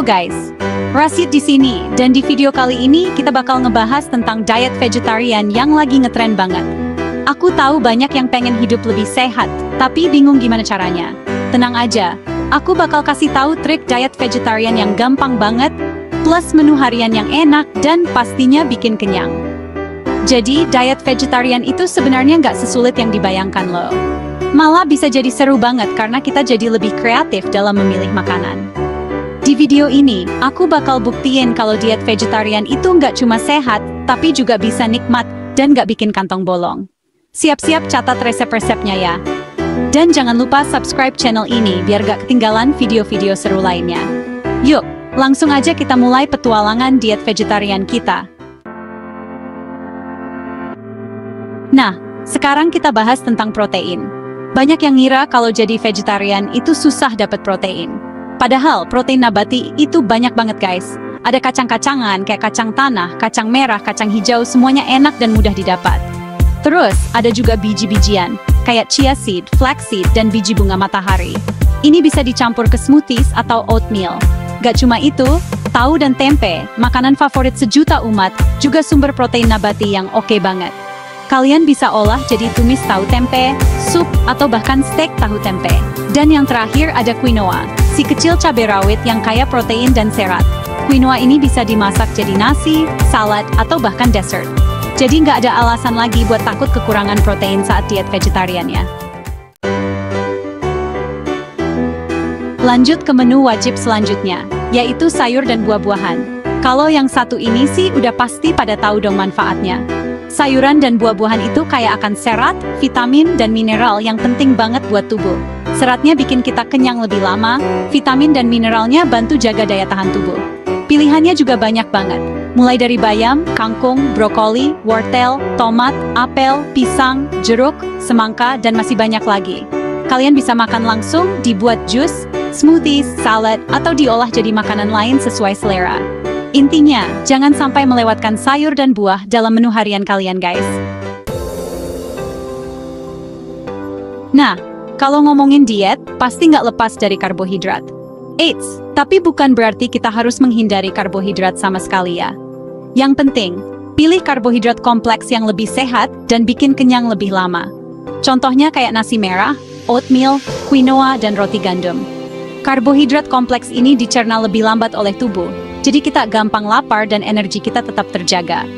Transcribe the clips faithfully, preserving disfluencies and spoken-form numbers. Halo guys, Rasyid di sini, dan di video kali ini kita bakal ngebahas tentang diet vegetarian yang lagi ngetren banget. Aku tahu banyak yang pengen hidup lebih sehat, tapi bingung gimana caranya. Tenang aja, aku bakal kasih tahu trik diet vegetarian yang gampang banget, plus menu harian yang enak dan pastinya bikin kenyang. Jadi, diet vegetarian itu sebenarnya nggak sesulit yang dibayangkan loh. Malah bisa jadi seru banget karena kita jadi lebih kreatif dalam memilih makanan. Di video ini, aku bakal buktiin kalau diet vegetarian itu nggak cuma sehat, tapi juga bisa nikmat dan nggak bikin kantong bolong. Siap-siap catat resep-resepnya ya. Dan jangan lupa subscribe channel ini biar nggak ketinggalan video-video seru lainnya. Yuk, langsung aja kita mulai petualangan diet vegetarian kita. Nah, sekarang kita bahas tentang protein. Banyak yang ngira kalau jadi vegetarian itu susah dapat protein. Padahal protein nabati itu banyak banget guys. Ada kacang-kacangan kayak kacang tanah, kacang merah, kacang hijau, semuanya enak dan mudah didapat. Terus ada juga biji-bijian, kayak chia seed, flaxseed, dan biji bunga matahari. Ini bisa dicampur ke smoothies atau oatmeal. Gak cuma itu, tahu dan tempe, makanan favorit sejuta umat, juga sumber protein nabati yang oke banget. Kalian bisa olah jadi tumis tahu tempe, sup, atau bahkan steak tahu tempe. Dan yang terakhir ada quinoa, si kecil cabai rawit yang kaya protein dan serat. Quinoa ini bisa dimasak jadi nasi, salad, atau bahkan dessert. Jadi nggak ada alasan lagi buat takut kekurangan protein saat diet vegetarian ya. Lanjut ke menu wajib selanjutnya, yaitu sayur dan buah-buahan. Kalau yang satu ini sih udah pasti pada tahu dong manfaatnya. Sayuran dan buah-buahan itu kaya akan serat, vitamin, dan mineral yang penting banget buat tubuh. Seratnya bikin kita kenyang lebih lama, vitamin dan mineralnya bantu jaga daya tahan tubuh. Pilihannya juga banyak banget, mulai dari bayam, kangkung, brokoli, wortel, tomat, apel, pisang, jeruk, semangka, dan masih banyak lagi. Kalian bisa makan langsung, dibuat jus, smoothies, salad, atau diolah jadi makanan lain sesuai selera. Intinya, jangan sampai melewatkan sayur dan buah dalam menu harian kalian, guys. Nah, kalau ngomongin diet, pasti nggak lepas dari karbohidrat. Eits, tapi bukan berarti kita harus menghindari karbohidrat sama sekali ya. Yang penting, pilih karbohidrat kompleks yang lebih sehat dan bikin kenyang lebih lama. Contohnya kayak nasi merah, oatmeal, quinoa, dan roti gandum. Karbohidrat kompleks ini dicerna lebih lambat oleh tubuh, jadi kita gampang lapar dan energi kita tetap terjaga.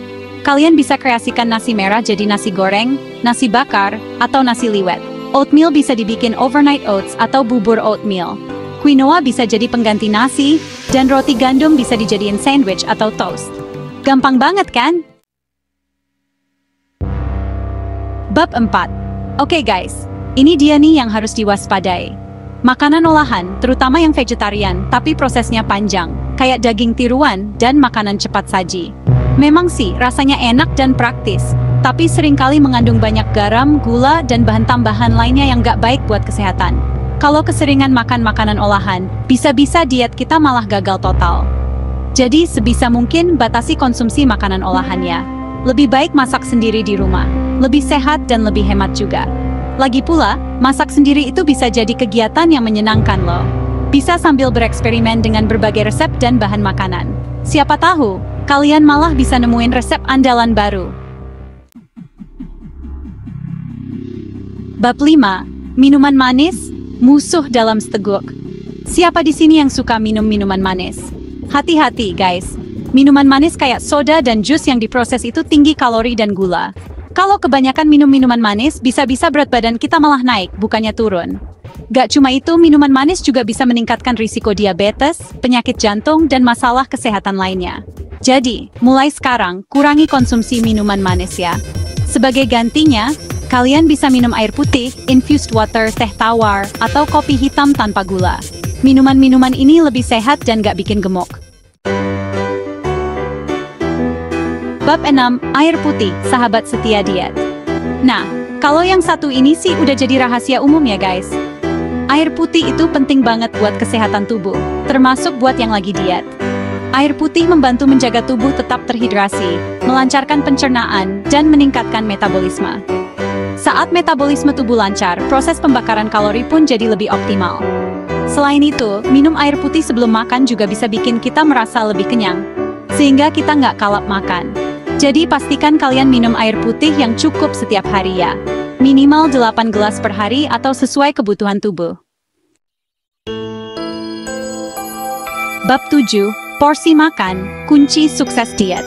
Kalian bisa kreasikan nasi merah jadi nasi goreng, nasi bakar, atau nasi liwet. Oatmeal bisa dibikin overnight oats atau bubur oatmeal. Quinoa bisa jadi pengganti nasi, dan roti gandum bisa dijadiin sandwich atau toast. Gampang banget kan? Bab empat. Oke guys, ini dia nih yang harus diwaspadai. Makanan olahan, terutama yang vegetarian, tapi prosesnya panjang, kayak daging tiruan dan makanan cepat saji. Memang sih, rasanya enak dan praktis, tapi seringkali mengandung banyak garam, gula, dan bahan tambahan lainnya yang nggak baik buat kesehatan. Kalau keseringan makan makanan olahan, bisa-bisa diet kita malah gagal total. Jadi, sebisa mungkin batasi konsumsi makanan olahannya. Lebih baik masak sendiri di rumah, lebih sehat dan lebih hemat juga. Lagi pula, masak sendiri itu bisa jadi kegiatan yang menyenangkan loh. Bisa sambil bereksperimen dengan berbagai resep dan bahan makanan. Siapa tahu, kalian malah bisa nemuin resep andalan baru. Bab lima. Minuman manis, musuh dalam seteguk. Siapa di sini yang suka minum minuman manis? Hati-hati guys, minuman manis kayak soda dan jus yang diproses itu tinggi kalori dan gula. Kalau kebanyakan minum minuman manis, bisa-bisa berat badan kita malah naik, bukannya turun. Gak cuma itu, minuman manis juga bisa meningkatkan risiko diabetes, penyakit jantung, dan masalah kesehatan lainnya. Jadi, mulai sekarang, kurangi konsumsi minuman manis ya. Sebagai gantinya, kalian bisa minum air putih, infused water, teh tawar, atau kopi hitam tanpa gula. Minuman-minuman ini lebih sehat dan gak bikin gemuk. Bab enam, air putih, sahabat setia diet. Nah, kalau yang satu ini sih udah jadi rahasia umum ya guys. Air putih itu penting banget buat kesehatan tubuh, termasuk buat yang lagi diet. Air putih membantu menjaga tubuh tetap terhidrasi, melancarkan pencernaan, dan meningkatkan metabolisme. Saat metabolisme tubuh lancar, proses pembakaran kalori pun jadi lebih optimal. Selain itu, minum air putih sebelum makan juga bisa bikin kita merasa lebih kenyang, sehingga kita nggak kalap makan. Jadi pastikan kalian minum air putih yang cukup setiap hari ya. Minimal delapan gelas per hari atau sesuai kebutuhan tubuh. Bab tujuh, porsi makan, kunci sukses diet.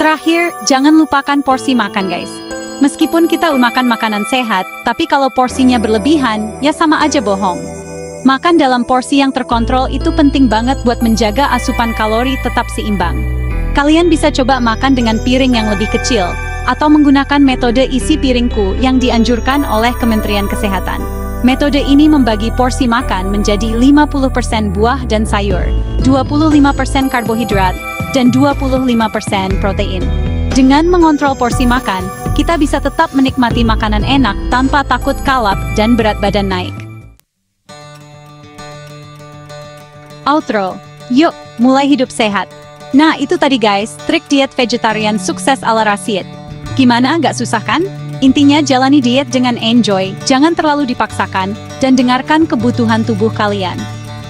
Terakhir, jangan lupakan porsi makan guys. Meskipun kita makan makanan sehat, tapi kalau porsinya berlebihan, ya sama aja bohong. Makan dalam porsi yang terkontrol itu penting banget buat menjaga asupan kalori tetap seimbang. Kalian bisa coba makan dengan piring yang lebih kecil, atau menggunakan metode isi piringku yang dianjurkan oleh Kementerian Kesehatan. Metode ini membagi porsi makan menjadi lima puluh persen buah dan sayur, dua puluh lima persen karbohidrat, dan dua puluh lima persen protein. Dengan mengontrol porsi makan, kita bisa tetap menikmati makanan enak tanpa takut kalap dan berat badan naik. Outro, yuk mulai hidup sehat. Nah itu tadi guys, trik diet vegetarian sukses ala Rasyid. Gimana, nggak susah kan? Intinya jalani diet dengan enjoy, jangan terlalu dipaksakan, dan dengarkan kebutuhan tubuh kalian.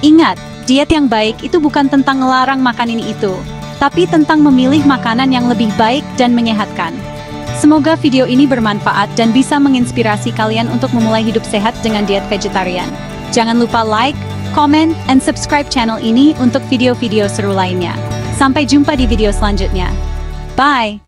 Ingat, diet yang baik itu bukan tentang ngelarang makan ini itu, tapi tentang memilih makanan yang lebih baik dan menyehatkan. Semoga video ini bermanfaat dan bisa menginspirasi kalian untuk memulai hidup sehat dengan diet vegetarian. Jangan lupa like, comment, and subscribe channel ini untuk video-video seru lainnya. Sampai jumpa di video selanjutnya. Bye!